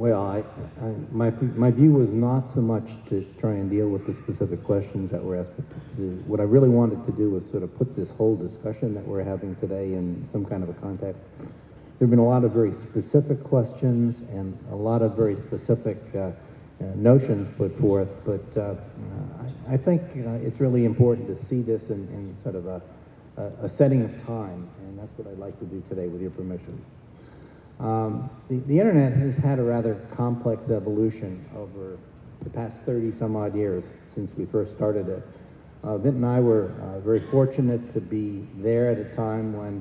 Well, my view was not so much to try and deal with the specific questions that were asked, but what I really wanted to do was sort of put this whole discussion that we're having today in some kind of a context. There have been a lot of very specific questions and a lot of very specific notions put forth, but I think it's really important to see this in sort of a setting of time, and that's what I'd like to do today with your permission. The internet has had a rather complex evolution over the past 30 some odd years since we first started it. Vint and I were very fortunate to be there at a time when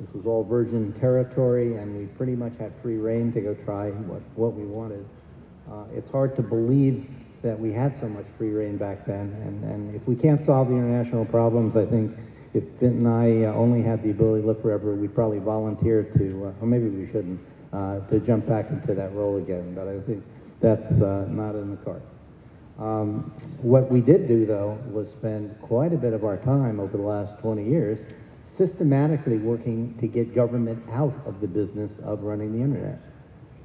this was all virgin territory and we pretty much had free reign to go try what we wanted. It's hard to believe that we had so much free reign back then, and if we can't solve the international problems, I think if Vint and I only had the ability to live forever, we'd probably volunteer to, or maybe we shouldn't, to jump back into that role again, but I think that's not in the cards. What we did do, though, was spend quite a bit of our time over the last 20 years systematically working to get government out of the business of running the internet.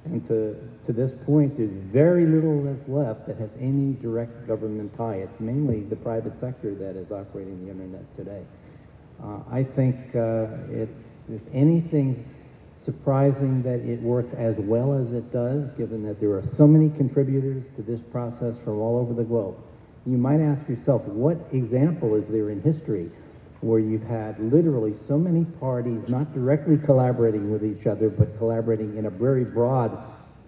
And to this point, there's very little that's left that has any direct government tie. It's mainly the private sector that is operating the internet today. I think it's, if anything, surprising that it works as well as it does, given that there are so many contributors to this process from all over the globe. You might ask yourself, what example is there in history where you've had literally so many parties not directly collaborating with each other, but collaborating in a very broad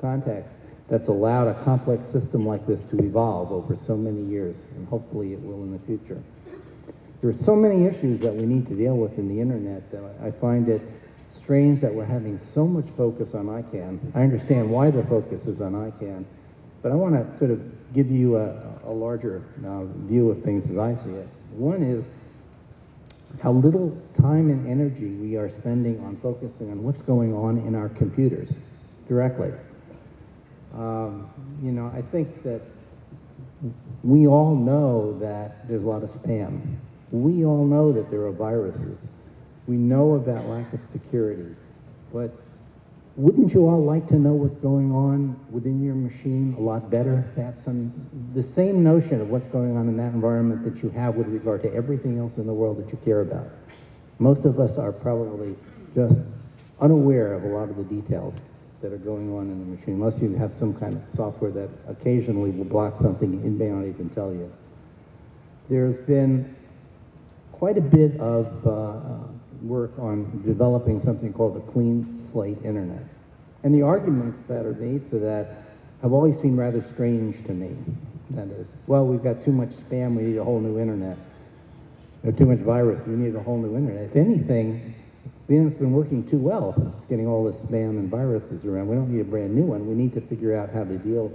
context that's allowed a complex system like this to evolve over so many years, and hopefully it will in the future. There are so many issues that we need to deal with in the internet that I find it strange that we're having so much focus on ICANN. I understand why the focus is on ICANN, but I want to sort of give you a larger view of things as I see it. One is how little time and energy we are spending on focusing on what's going on in our computers directly. You know, I think that we all know that there's a lot of spam. We all know that there are viruses. We know about lack of security. But wouldn't you all like to know what's going on within your machine a lot better? To have the same notion of what's going on in that environment that you have with regard to everything else in the world that you care about. Most of us are probably just unaware of a lot of the details that are going on in the machine, unless you have some kind of software that occasionally will block something and may not even tell you. There's been quite a bit of work on developing something called a Clean Slate Internet. And the arguments that are made for that have always seemed rather strange to me. That is, well, we've got too much spam, we need a whole new internet. Or too much virus, we need a whole new internet. If anything, the internet's been working too well. It's getting all this spam and viruses around. We don't need a brand new one. We need to figure out how to deal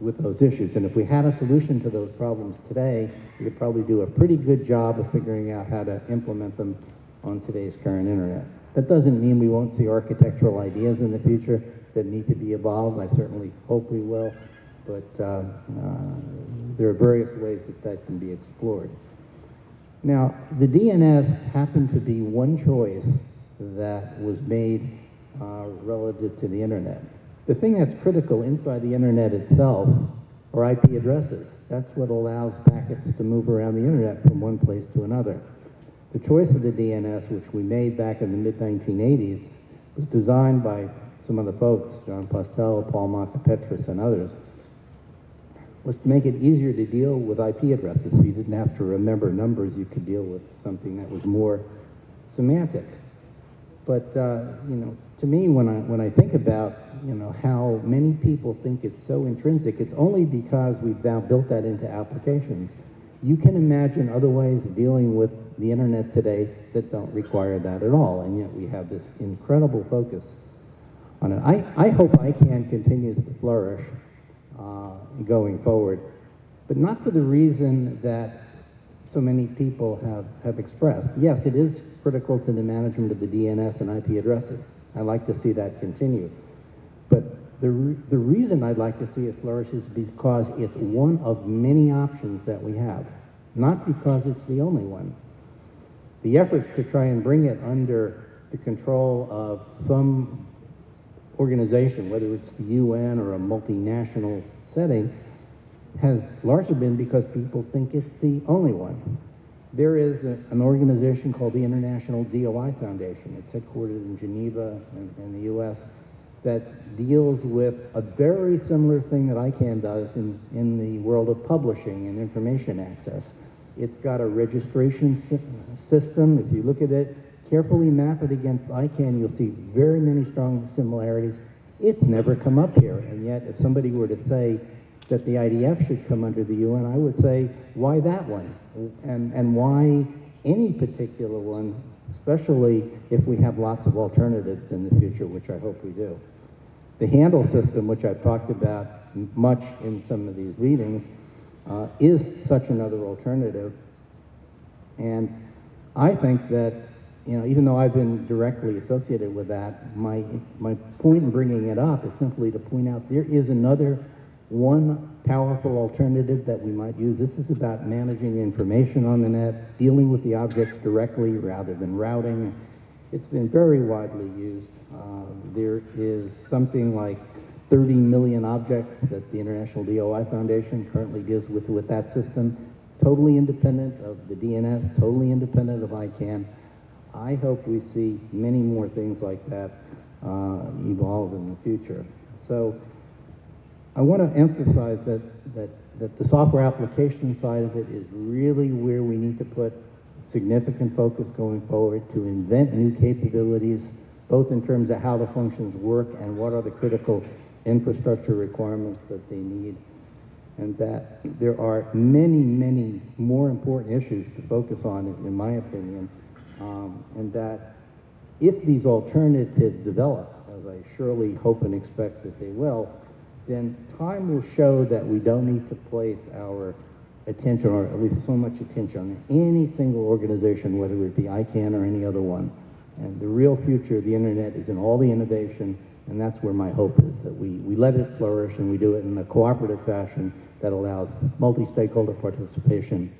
with those issues. And if we had a solution to those problems today, we could probably do a pretty good job of figuring out how to implement them on today's current internet. That doesn't mean we won't see architectural ideas in the future that need to be evolved. I certainly hope we will, but there are various ways that that can be explored. Now, the DNS happened to be one choice that was made relative to the internet. The thing that's critical inside the internet itself are IP addresses. That's what allows packets to move around the internet from one place to another. The choice of the DNS, which we made back in the mid-1980s, was designed by some of the folks, John Postel, Paul Mockapetris, and others, was to make it easier to deal with IP addresses, so you didn't have to remember numbers, you could deal with something that was more semantic. But you know, to me, when I think about how many people think it's so intrinsic, it's only because we've now built that into applications. You can imagine other ways of dealing with the internet today that don't require that at all, and yet we have this incredible focus on it. I hope ICANN continues to flourish going forward, but not for the reason that so many people have expressed. Yes, it is critical to the management of the DNS and IP addresses. I'd like to see that continue. But the reason I'd like to see it flourish is because it's one of many options that we have, not because it's the only one. The efforts to try and bring it under the control of some organization, whether it's the UN or a multinational setting, has largely been because people think it's the only one. There is an organization called the International DOI Foundation. It's headquartered in Geneva and the US, that deals with a very similar thing that ICANN does in the world of publishing and information access. It's got a registration system. If you look at it, carefully map it against ICANN, you'll see very many strong similarities. It's never come up here, and yet if somebody were to say that the IDF should come under the UN, I would say, why that one? And why any particular one, especially if we have lots of alternatives in the future, which I hope we do. The handle system, which I've talked about much in some of these meetings, is such another alternative. And I think that, you know, even though I've been directly associated with that, my point in bringing it up is simply to point out there is another one powerful alternative that we might use. This is about managing information on the net, dealing with the objects directly rather than routing. It's been very widely used. There is something like 30 million objects that the International DOI Foundation currently deals with that system, totally independent of the DNS, totally independent of ICANN. I hope we see many more things like that evolve in the future. So, I want to emphasize that the software application side of it is really where we need to put significant focus going forward to invent new capabilities, both in terms of how the functions work and what are the critical infrastructure requirements that they need, and that there are many, many more important issues to focus on, in my opinion, and that if these alternatives develop, as I surely hope and expect that they will, then time will show that we don't need to place our attention, or at least so much attention, on any single organization, whether it be ICANN or any other one. And the real future of the internet is in all the innovation, and that's where my hope is, that we let it flourish and we do it in a cooperative fashion that allows multi-stakeholder participation.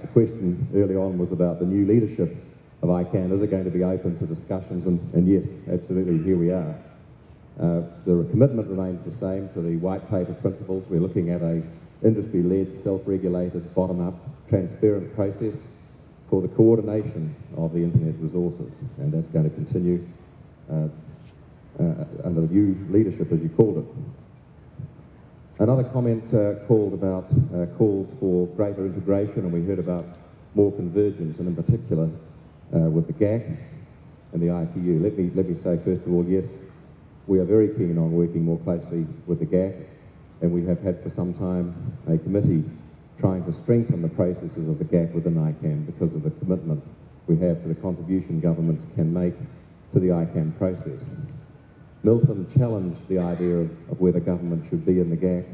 The question early on was about the new leadership of ICANN. Is it going to be open to discussions? And yes, absolutely, here we are. The commitment remains the same to the white paper principles. We're looking at an industry-led, self-regulated, bottom-up, transparent process for the coordination of the internet resources, and that's going to continue under the new leadership, as you called it. Another comment called about calls for greater integration, and we heard about more convergence, and in particular with the GAC and the ITU. Let me say, first of all, yes, we are very keen on working more closely with the GAC, and we have had for some time a committee trying to strengthen the processes of the GAC within ICANN because of the commitment we have to the contribution governments can make to the ICANN process. Milton challenged the idea of whether government should be in the GAC,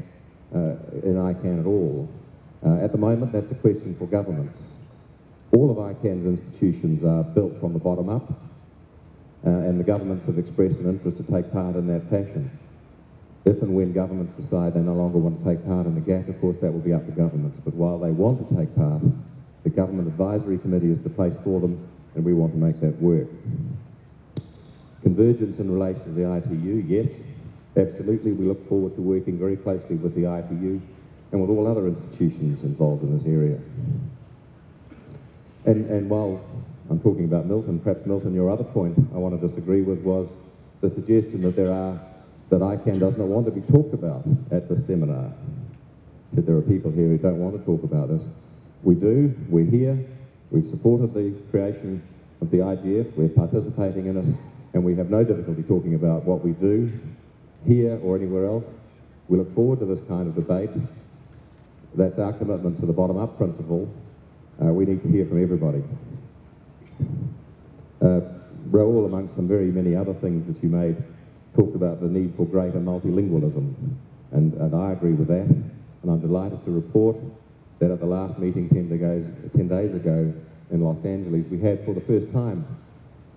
in ICANN at all. At the moment, that's a question for governments. All of ICANN's institutions are built from the bottom up, and the governments have expressed an interest to take part in that fashion. If and when governments decide they no longer want to take part in the GAC, of course that will be up to governments, but while they want to take part, the Government Advisory Committee is the place for them, and we want to make that work. Convergence in relation to the ITU, yes, absolutely. We look forward to working very closely with the ITU and with all other institutions involved in this area. And while I'm talking about Milton, perhaps Milton, your other point I want to disagree with was the suggestion that that ICANN does not want to be talked about at the seminar. I said there are people here who don't want to talk about this. We do, we're here, we've supported the creation of the IDF, we're participating in it, and we have no difficulty talking about what we do here or anywhere else. We look forward to this kind of debate. That's our commitment to the bottom-up principle. We need to hear from everybody. Raoul, amongst some very many other things that you made, talked about the need for greater multilingualism, and I agree with that, and I'm delighted to report that at the last meeting 10 days ago in Los Angeles, we had for the first time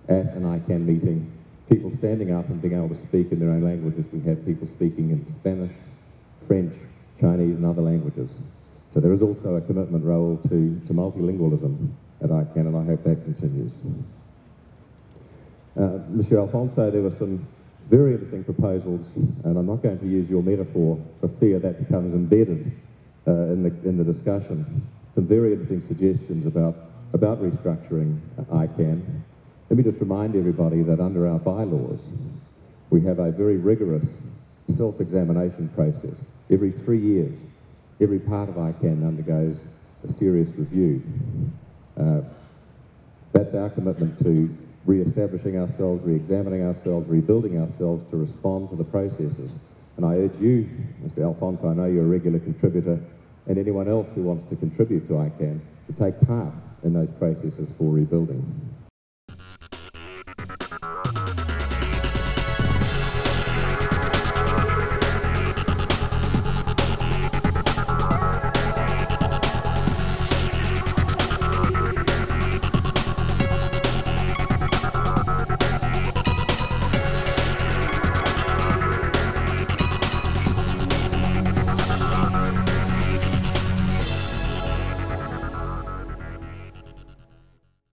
at an ICANN meeting people standing up and being able to speak in their own languages. We had people speaking in Spanish, French, Chinese and other languages. So there is also a commitment, Raoul, to multilingualism at ICANN, and I hope that continues. Monsieur Alphonse, there were some very interesting proposals, and I'm not going to use your metaphor for fear that becomes embedded in the discussion. Some very interesting suggestions about restructuring ICANN. Let me just remind everybody that under our bylaws, we have a very rigorous self-examination process. Every 3 years, every part of ICANN undergoes a serious review. That's our commitment to re-establishing ourselves, re-examining ourselves, rebuilding ourselves to respond to the processes. And I urge you, Mr. Alphonse, I know you're a regular contributor, and anyone else who wants to contribute to ICANN, to take part in those processes for rebuilding.